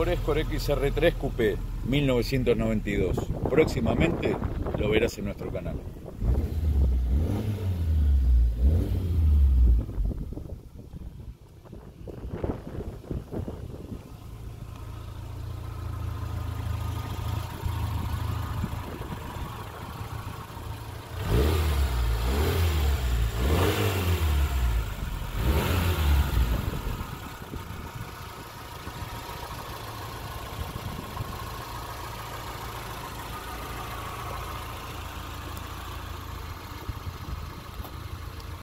Ford Escort XR3 Coupé 1992. Próximamente lo verás en nuestro canal.